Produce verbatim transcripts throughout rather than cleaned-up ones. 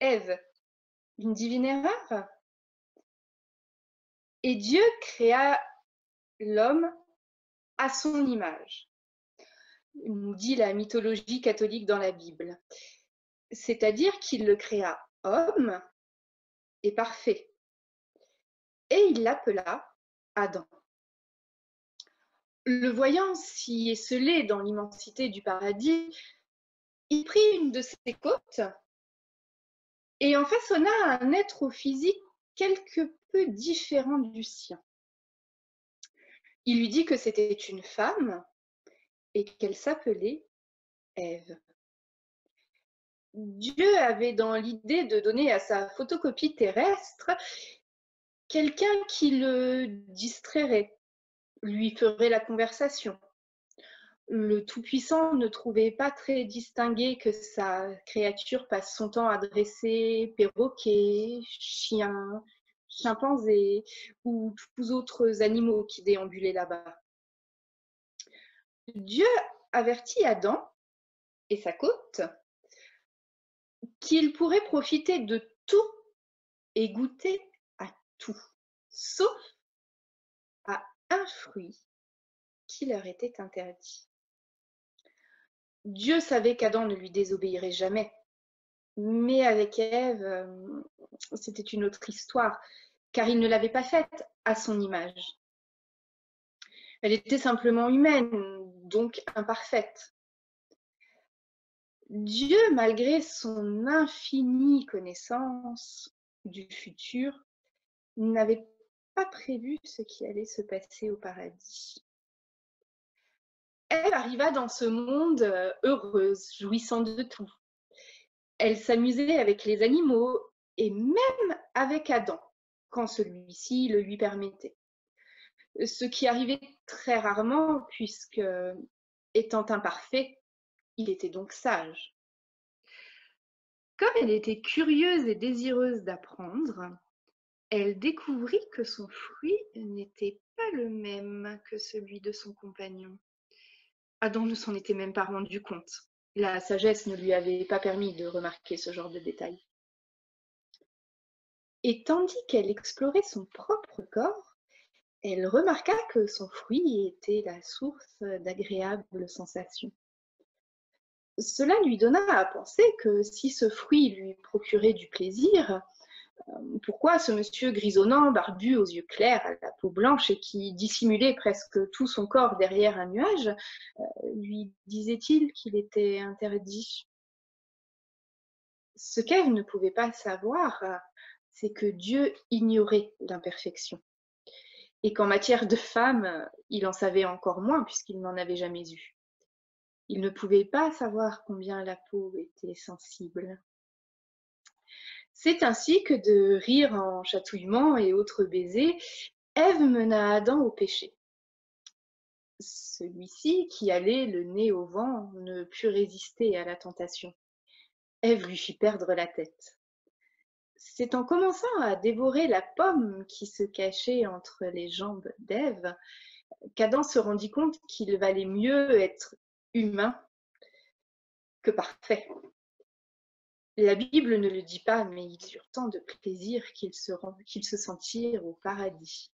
Ève une divine erreur? Et Dieu créa l'homme à son image, nous dit la mythologie catholique dans la Bible. C'est-à-dire qu'il le créa homme et parfait. Et il l'appela Adam. Le voyant s'y esselait dans l'immensité du paradis, il prit une de ses côtes et en façonna un être au physique quelque peu différent du sien. Il lui dit que c'était une femme et qu'elle s'appelait Ève. Dieu avait dans l'idée de donner à sa photocopie terrestre quelqu'un qui le distrairait, lui ferait la conversation. Le Tout-Puissant ne trouvait pas très distingué que sa créature passe son temps à dresser perroquets, chiens, chimpanzés ou tous autres animaux qui déambulaient là-bas. Dieu avertit Adam et sa côte qu'il pourrait profiter de tout et goûter à tout, sauf à un fruit qui leur était interdit. Dieu savait qu'Adam ne lui désobéirait jamais, mais avec Ève, c'était une autre histoire, car il ne l'avait pas faite à son image. Elle était simplement humaine, donc imparfaite. Dieu, malgré son infinie connaissance du futur, n'avait pas prévu ce qui allait se passer au paradis. Ève arriva dans ce monde heureuse, jouissant de tout. Elle s'amusait avec les animaux et même avec Adam, quand celui-ci le lui permettait. Ce qui arrivait très rarement, puisque, étant imparfait, il était donc sage. Comme elle était curieuse et désireuse d'apprendre, elle découvrit que son fruit n'était pas le même que celui de son compagnon. Adam ne s'en était même pas rendu compte. La sagesse ne lui avait pas permis de remarquer ce genre de détails. Et tandis qu'elle explorait son propre corps, elle remarqua que son fruit était la source d'agréables sensations. Cela lui donna à penser que si ce fruit lui procurait du plaisir, pourquoi ce monsieur grisonnant, barbu, aux yeux clairs, à la peau blanche et qui dissimulait presque tout son corps derrière un nuage, lui disait-il qu'il était interdit? Ce qu'Ève ne pouvait pas savoir, c'est que Dieu ignorait l'imperfection. Et qu'en matière de femme, il en savait encore moins puisqu'il n'en avait jamais eu. Il ne pouvait pas savoir combien la peau était sensible. C'est ainsi que de rire en chatouillement et autres baisers, Ève mena Adam au péché. Celui-ci, qui allait le nez au vent, ne put résister à la tentation. Ève lui fit perdre la tête. C'est en commençant à dévorer la pomme qui se cachait entre les jambes d'Ève qu'Adam se rendit compte qu'il valait mieux être humain que parfait. La Bible ne le dit pas, mais ils eurent tant de plaisir qu'ils se, qu'ils se sentirent au paradis.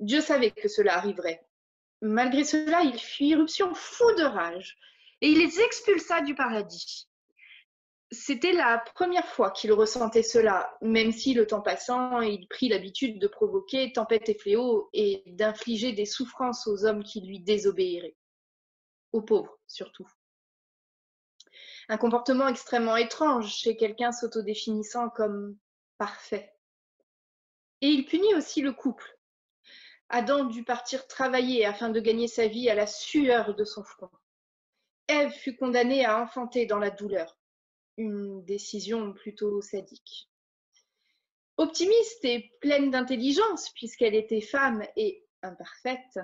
Dieu savait que cela arriverait. Malgré cela, il fit irruption fou de rage et il les expulsa du paradis. C'était la première fois qu'il ressentait cela, même si le temps passant, il prit l'habitude de provoquer tempêtes et fléaux et d'infliger des souffrances aux hommes qui lui désobéiraient, aux pauvres surtout. Un comportement extrêmement étrange chez quelqu'un s'autodéfinissant comme parfait. Et il punit aussi le couple. Adam dut partir travailler afin de gagner sa vie à la sueur de son front. Ève fut condamnée à enfanter dans la douleur. Une décision plutôt sadique. Optimiste et pleine d'intelligence, puisqu'elle était femme et imparfaite,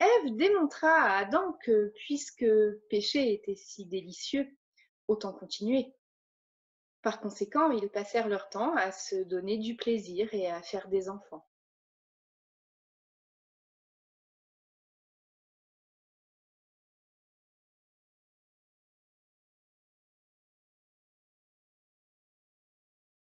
Ève démontra à Adam que, puisque péché était si délicieux, autant continuer. Par conséquent, ils passèrent leur temps à se donner du plaisir et à faire des enfants.